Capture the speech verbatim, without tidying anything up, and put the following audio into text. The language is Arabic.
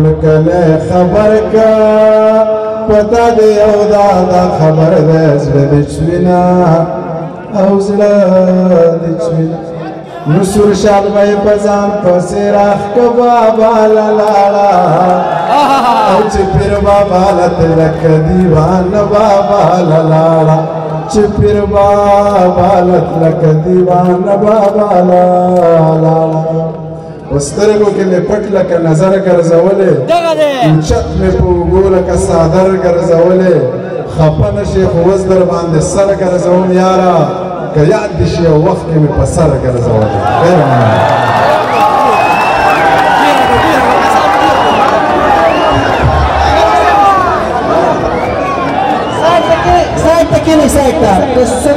کله خبر کا پتا دے او دا خبر دے زړه دچمینا او زړه دچمینا نصر شال وای پزان پسې راخ کا بابا لالا او چې پیر بابا لت لک دیوان بابا لالا چې پیر بابا لت لک دیوان بابا لالا وسترگو کے لئے پٹلا کا نظر گرزولے چت میں پوگولا کا سادر گرزولے خپن شیخ وزدر باندے سر گرزون یارا کہ یاد دیشی وقت میں پسر گرزولے غیر مانا سائد تکینی سائد تکینی سائد تکینی